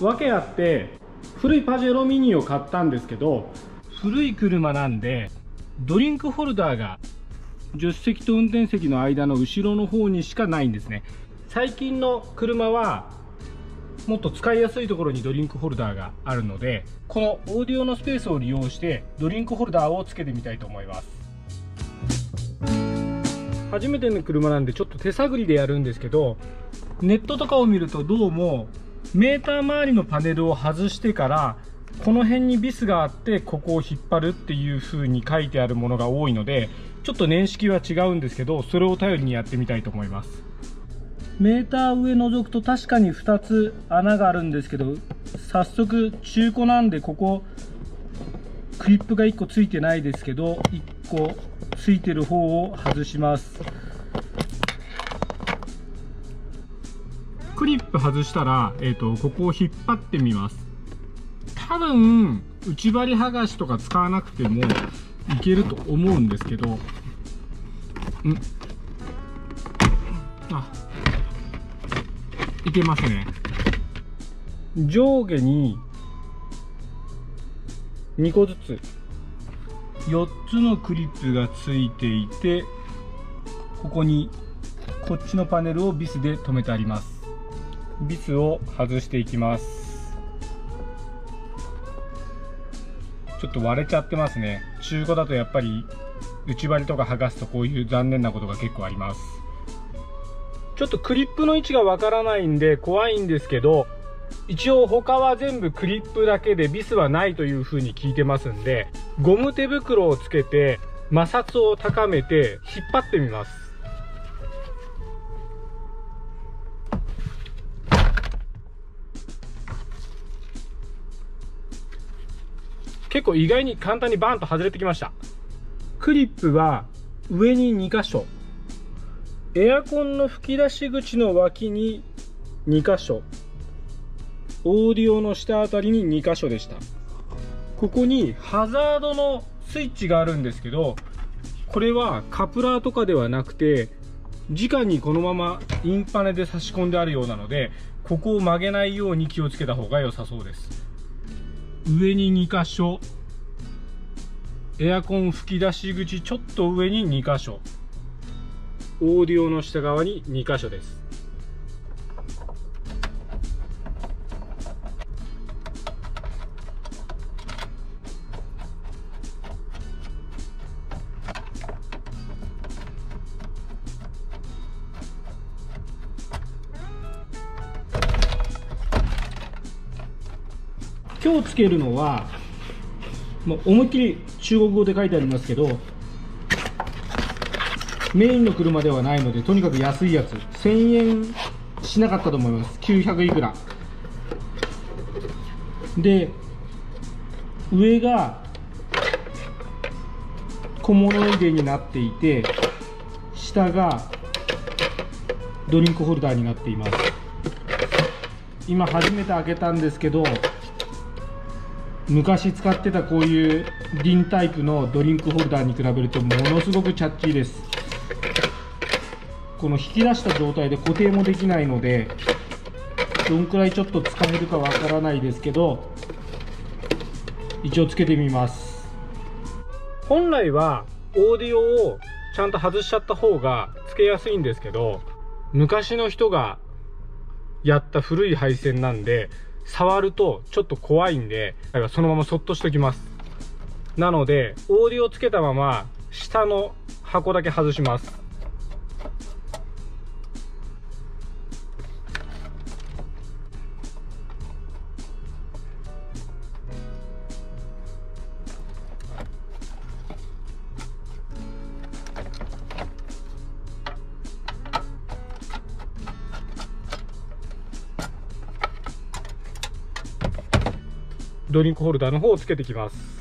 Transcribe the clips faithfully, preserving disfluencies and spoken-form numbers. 訳あって古いパジェロミニを買ったんですけど、古い車なんでドリンクホルダーが助手席と運転席の間の後ろの方にしかないんですね。最近の車はもっと使いやすいところにドリンクホルダーがあるので、このオーディオのスペースを利用してドリンクホルダーをつけてみたいと思います。初めての車なんでちょっと手探りでやるんですけど、ネットとかを見るとどうもメーター周りのパネルを外してからこの辺にビスがあってここを引っ張るっていう風に書いてあるものが多いので、ちょっと年式は違うんですけど、それを頼りにやってみたいと思います。メーター上覗くと確かにふたつ穴があるんですけど、早速中古なんでここクリップがいっこついてないですけど、いっこついてる方を外します。クリップ外したら、えーと、ここを引っ張ってみます。多分内張り剥がしとか使わなくてもいけると思うんですけど、んあ、いけますね。上下ににこずつよっつのクリップがついていて、ここにこっちのパネルをビスで留めてあります。ビスを外していきます。ちょっと割れちゃってますね。中古だとやっぱり内張りとか剥がすとこういう残念なことが結構あります。ちょっとクリップの位置がわからないんで怖いんですけど、一応他は全部クリップだけでビスはないというふうに聞いてますんで、ゴム手袋をつけて摩擦を高めて引っ張ってみます。結構意外に簡単にバーンと外れてきました。クリップは上ににかしょ、エアコンの吹き出し口の脇ににかしょ、オーディオの下あたりににかしょでした。ここにハザードのスイッチがあるんですけど、これはカプラーとかではなくて直にこのままインパネで差し込んであるようなので、ここを曲げないように気をつけた方が良さそうです。上ににかしょ、エアコン吹き出し口ちょっと上ににかしょ、オーディオの下側ににかしょです。今日つけるのはもう思いっきり中国語で書いてありますけど、メインの車ではないのでとにかく安いやつ、せんえんしなかったと思います。きゅうひゃくいくらで、上が小物入れになっていて、下がドリンクホルダーになっています。今初めて開けたんですけど、昔使ってたこういうリンタイプのドリンクホルダーに比べるとものすごくチャッチーです。この引き出した状態で固定もできないので、どんくらいちょっと使えるかわからないですけど、一応つけてみます。本来はオーディオをちゃんと外しちゃった方がつけやすいんですけど、昔の人がやった古い配線なんで触るとちょっと怖いんで、だからそのままそっとしときます。なのでオーディオつけたまま下の箱だけ外します。ドリンクホルダーの方をつけてきます。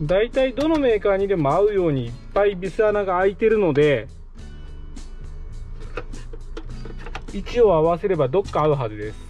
だいたいどのメーカーにでも合うようにいっぱいビス穴が開いてるので、位置を合わせればどっか合うはずです。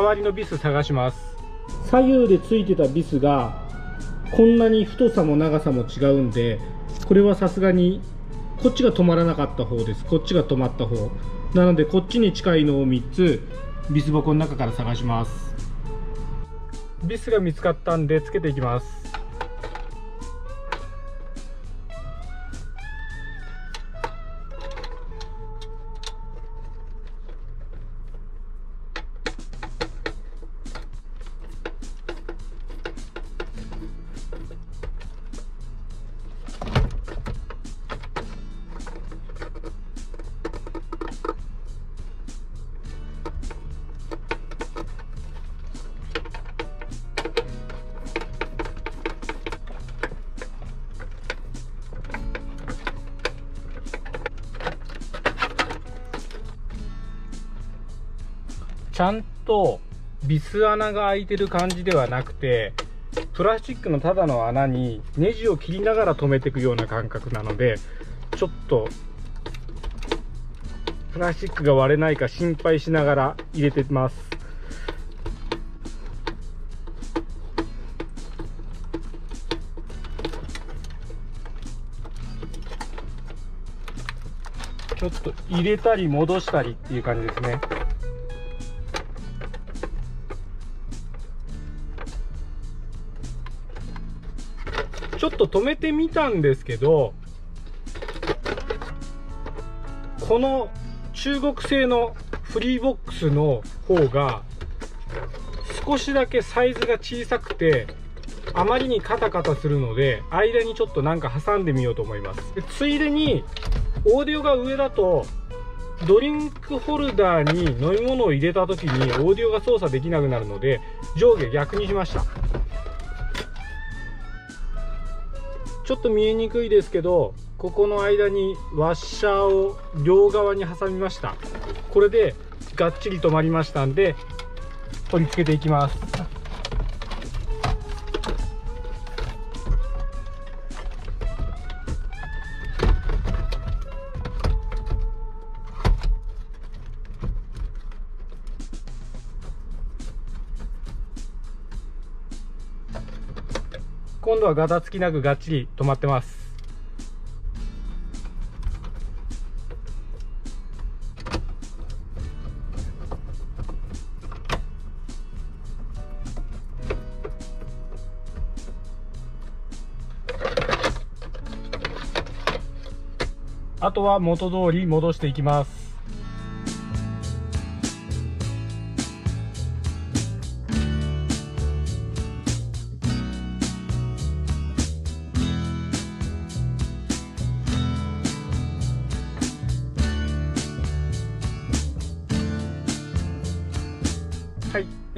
代わりのビス探します。左右でついてたビスがこんなに太さも長さも違うんで、これはさすがにこっちが止まらなかった方です。こっちが止まった方なので、こっちに近いのをみっつビス箱の中から探します。ビスが見つかったんでつけていきます。ちゃんとビス穴が開いてる感じではなくて、プラスチックのただの穴にネジを切りながら止めていくような感覚なので、ちょっとプラスチックが割れないか心配しながら入れてます。ちょっと入れたり戻したりっていう感じですね。ちょっと止めてみたんですけど、この中国製のフリーボックスの方が少しだけサイズが小さくて、あまりにカタカタするので間にちょっとなんか挟んでみようと思います。ついでにオーディオが上だとドリンクホルダーに飲み物を入れた時にオーディオが操作できなくなるので、上下逆にしました。ちょっと見えにくいですけど、ここの間にワッシャーを両側に挟みました。これでがっちり止まりましたんで、取り付けていきます。今度はガタつきなくがっちり止まってます。あとは元通り戻していきます。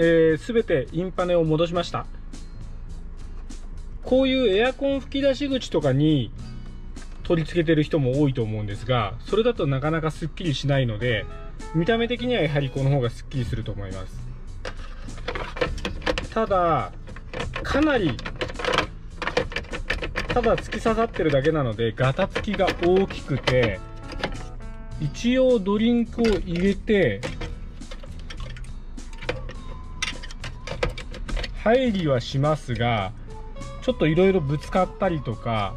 えー、全てインパネを戻しました。こういうエアコン吹き出し口とかに取り付けてる人も多いと思うんですが、それだとなかなかすっきりしないので、見た目的にはやはりこの方がすっきりすると思います。ただかなりただ突き刺さってるだけなので、ガタつきが大きくて、一応ドリンクを入れて入りはしますが、ちょっといろいろぶつかったりとか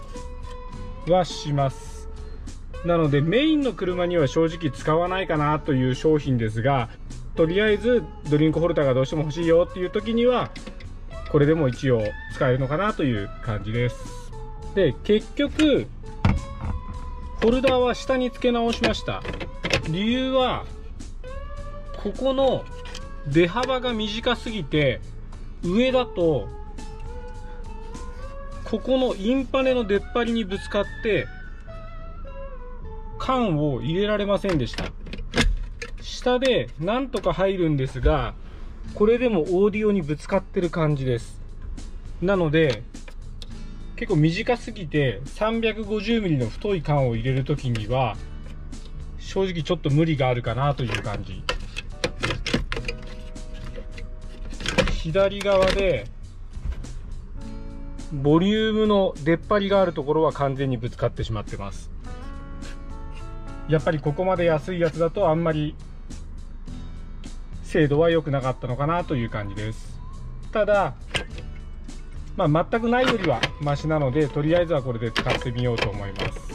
はします。なのでメインの車には正直使わないかなという商品ですが、とりあえずドリンクホルダーがどうしても欲しいよっていう時にはこれでも一応使えるのかなという感じです。で、結局ホルダーは下に付け直しました。理由はここの出幅が短すぎて、上だとここのインパネの出っ張りにぶつかって缶を入れられませんでした。下でなんとか入るんですが、これでもオーディオにぶつかってる感じです。なので結構短すぎて さんびゃくごじゅうミリ の太い缶を入れる時には正直ちょっと無理があるかなという感じ。左側でボリュームの出っ張りがあるところは完全にぶつかってしまってます。やっぱりここまで安いやつだとあんまり精度は良くなかったのかなという感じです。ただ、まあ、全くないよりはマシなので、とりあえずはこれで使ってみようと思います。